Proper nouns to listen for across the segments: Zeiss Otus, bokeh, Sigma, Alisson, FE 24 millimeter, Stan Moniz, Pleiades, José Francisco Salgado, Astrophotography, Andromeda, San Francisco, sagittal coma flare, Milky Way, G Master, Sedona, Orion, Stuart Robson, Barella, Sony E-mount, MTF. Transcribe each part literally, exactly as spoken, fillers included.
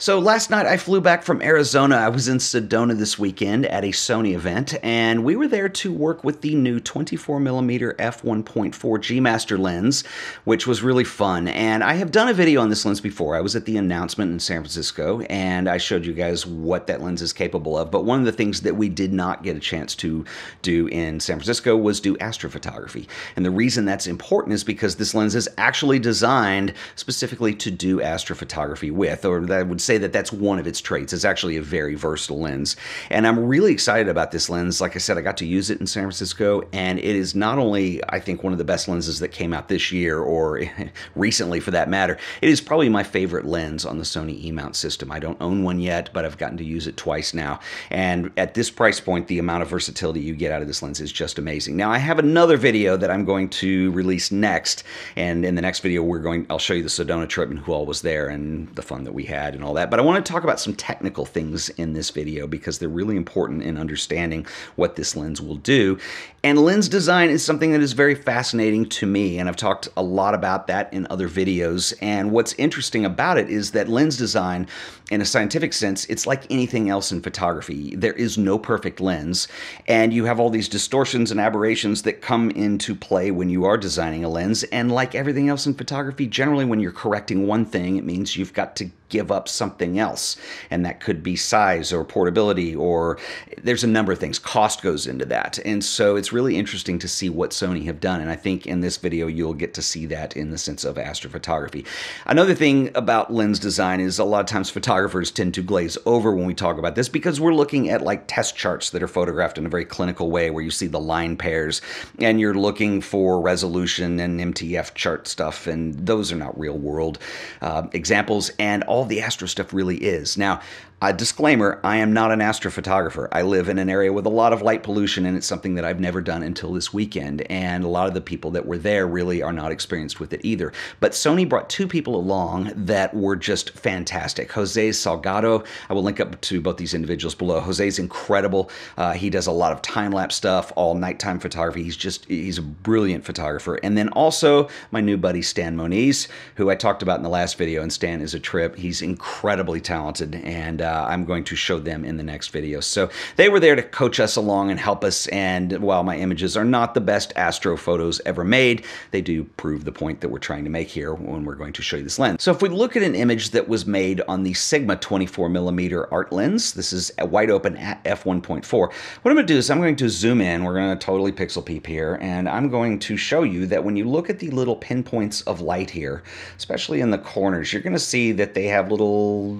So last night I flew back from Arizona. I was in Sedona this weekend at a Sony event, and we were there to work with the new twenty-four millimeter f one point four G Master lens, which was really fun. And I have done a video on this lens before. I was at the announcement in San Francisco, and I showed you guys what that lens is capable of. But one of the things that we did not get a chance to do in San Francisco was do astrophotography. And the reason that's important is because this lens is actually designed specifically to do astrophotography with, or that would say that that's one of its traits. It's actually a very versatile lens, and I'm really excited about this lens. Like I said, I got to use it in San Francisco, and it is not only, I think, one of the best lenses that came out this year, or recently for that matter. It is probably my favorite lens on the Sony E-mount system. I don't own one yet, but I've gotten to use it twice now, and at this price point, the amount of versatility you get out of this lens is just amazing. Now, I have another video that I'm going to release next, and in the next video, we're going, I'll show you the Sedona trip and who all was there and the fun that we had and all that. That, but I want to talk about some technical things in this video because they're really important in understanding what this lens will do. And lens design is something that is very fascinating to me, and I've talked a lot about that in other videos. And what's interesting about it is that lens design, in a scientific sense, it's like anything else in photography. There is no perfect lens, and you have all these distortions and aberrations that come into play when you are designing a lens. And like everything else in photography, generally when you're correcting one thing, it means you've got to give up something else, and that could be size or portability, or there's a number of things. Cost goes into that, and so it's really interesting to see what Sony have done, and I think in this video you'll get to see that in the sense of astrophotography. Another thing about lens design is a lot of times photographers tend to glaze over when we talk about this because we're looking at like test charts that are photographed in a very clinical way where you see the line pairs and you're looking for resolution and M T F chart stuff, and those are not real world uh, examples, and all All the astro stuff really is. Now, a disclaimer, I am not an astrophotographer. I live in an area with a lot of light pollution, and it's something that I've never done until this weekend, and a lot of the people that were there really are not experienced with it either. But Sony brought two people along that were just fantastic. José Salgado, I will link up to both these individuals below. José's incredible. Uh, he does a lot of time-lapse stuff, all nighttime photography. He's just, he's a brilliant photographer. And then also my new buddy Stan Moniz, who I talked about in the last video, and Stan is a trip. He's incredibly talented, and Uh, I'm going to show them in the next video. So they were there to coach us along and help us, and while my images are not the best astro photos ever made, they do prove the point that we're trying to make here when we're going to show you this lens. So if we look at an image that was made on the Sigma twenty-four millimeter art lens, this is a wide open at f one point four. What I'm going to do is I'm going to zoom in, we're going to totally pixel peep here, and I'm going to show you that when you look at the little pinpoints of light here, especially in the corners, you're going to see that they have little,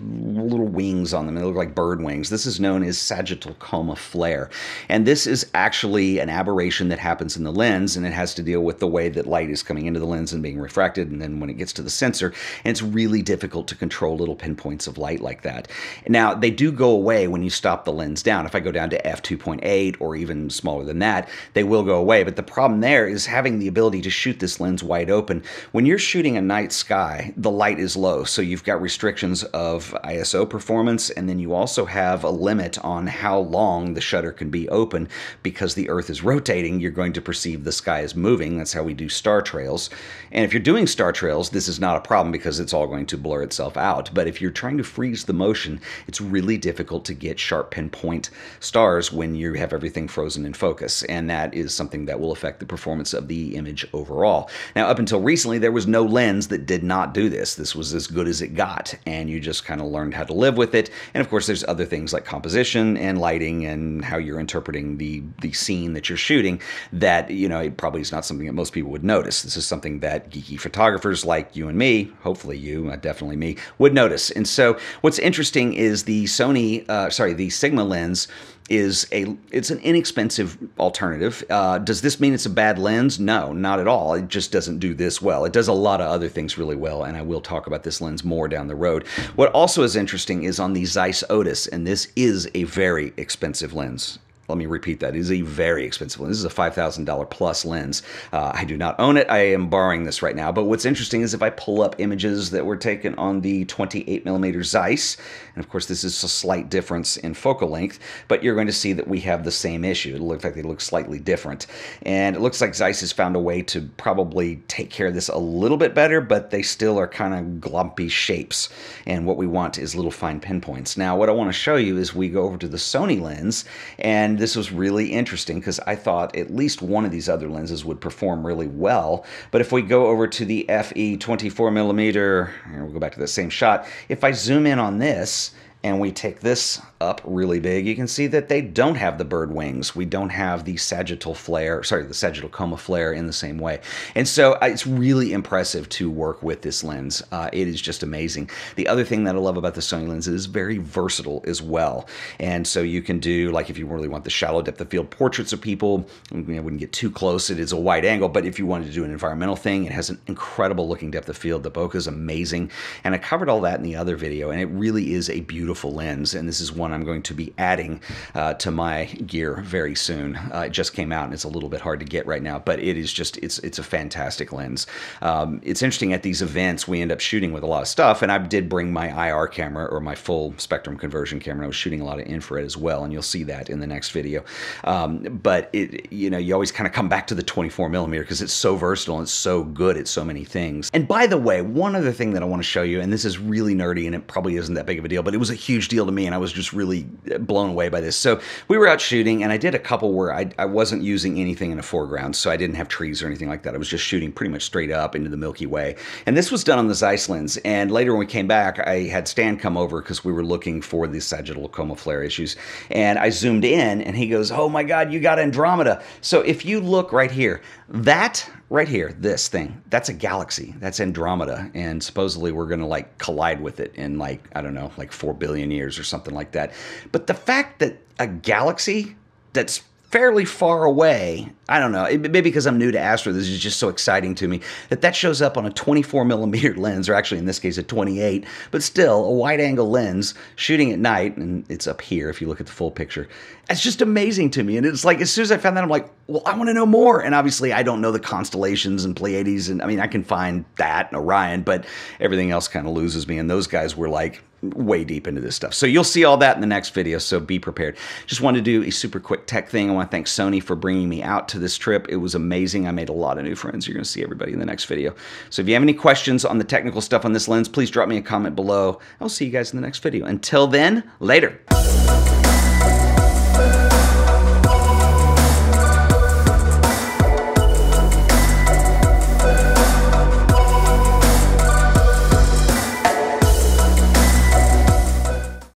little wings on on them. They look like bird wings. This is known as sagittal coma flare. And this is actually an aberration that happens in the lens, and it has to deal with the way that light is coming into the lens and being refracted, and then when it gets to the sensor. And it's really difficult to control little pinpoints of light like that. Now, they do go away when you stop the lens down. If I go down to f two point eight or even smaller than that, they will go away. But the problem there is having the ability to shoot this lens wide open. When you're shooting a night sky, the light is low, so you've got restrictions of I S O performance, and then you also have a limit on how long the shutter can be open. Because the Earth is rotating, you're going to perceive the sky as moving. That's how we do star trails. And if you're doing star trails, this is not a problem because it's all going to blur itself out. But if you're trying to freeze the motion, it's really difficult to get sharp pinpoint stars when you have everything frozen in focus. And that is something that will affect the performance of the image overall. Now, up until recently, there was no lens that did not do this. This was as good as it got, and you just kind of learned how to live with it. And of course, there's other things like composition and lighting and how you're interpreting the, the scene that you're shooting that, you know, it probably is not something that most people would notice. This is something that geeky photographers like you and me, hopefully you, definitely me, would notice. And so what's interesting is the Sony, uh, sorry, the Sigma lens is a, it's an inexpensive alternative. Uh, does this mean it's a bad lens? No, not at all. It just doesn't do this well. It does a lot of other things really well, and I will talk about this lens more down the road. What also is interesting is on the Zeiss Otus, and this is a very expensive lens. Let me repeat that. It is a very expensive lens. This is a five thousand dollar plus lens. Uh, I do not own it. I am borrowing this right now. But what's interesting is if I pull up images that were taken on the twenty-eight millimeter Zeiss, and of course this is a slight difference in focal length, but you're going to see that we have the same issue. It looks like they look slightly different. And it looks like Zeiss has found a way to probably take care of this a little bit better, but they still are kind of glompy shapes. And what we want is little fine pinpoints. Now, what I want to show you is we go over to the Sony lens, and this was really interesting because I thought at least one of these other lenses would perform really well. But if we go over to the F E twenty-four millimeter, and we'll go back to the same shot, if I zoom in on this, and we take this up really big, you can see that they don't have the bird wings. We don't have the sagittal flare, sorry, the sagittal coma flare in the same way. And so it's really impressive to work with this lens. Uh, it is just amazing. The other thing that I love about the Sony lens is it is very versatile as well. And so you can do, like if you really want the shallow depth of field portraits of people, I wouldn't get too close, it is a wide angle, but if you wanted to do an environmental thing, it has an incredible looking depth of field. The bokeh is amazing. And I covered all that in the other video, and it really is a beautiful Beautiful lens, and this is one I'm going to be adding uh, to my gear very soon. Uh, it just came out, and it's a little bit hard to get right now, but it is just it's it's a fantastic lens. Um, it's interesting, at these events we end up shooting with a lot of stuff, and I did bring my I R camera, or my full spectrum conversion camera. I was shooting a lot of infrared as well, and you'll see that in the next video. Um, but it you know you always kind of come back to the twenty-four millimeter because it's so versatile and it's so good at so many things. And by the way, one other thing that I want to show you, and this is really nerdy, and it probably isn't that big of a deal, but it was a huge deal to me, and I was just really blown away by this. So we were out shooting, and I did a couple where I, I wasn't using anything in the foreground, so I didn't have trees or anything like that. I was just shooting pretty much straight up into the Milky Way, and this was done on the Zeiss lens. And later when we came back, I had Stan come over because we were looking for the sagittal coma flare issues, and I zoomed in, and he goes, "Oh my God, you got Andromeda!" So if you look right here, that right here, this thing, that's a galaxy. That's Andromeda, and supposedly we're going to like collide with it in like, I don't know, like four billion years or something like that. But the fact that a galaxy that's fairly far away, I don't know, maybe because I'm new to astro, this is just so exciting to me, that that shows up on a twenty-four millimeter lens, or actually in this case a twenty-eight, but still a wide angle lens shooting at night, and it's up here if you look at the full picture. It's just amazing to me, and it's like, as soon as I found that, I'm like, well, I want to know more. And obviously I don't know the constellations and Pleiades, and I mean, I can find that and Orion, but everything else kind of loses me, and those guys were like way deep into this stuff. So you'll see all that in the next video, so be prepared. Just wanted to do a super quick tech thing. I want to thank Sony for bringing me out to this trip. It was amazing. I made a lot of new friends. You're going to see everybody in the next video. So if you have any questions on the technical stuff on this lens, please drop me a comment below. I'll see you guys in the next video. Until then, later.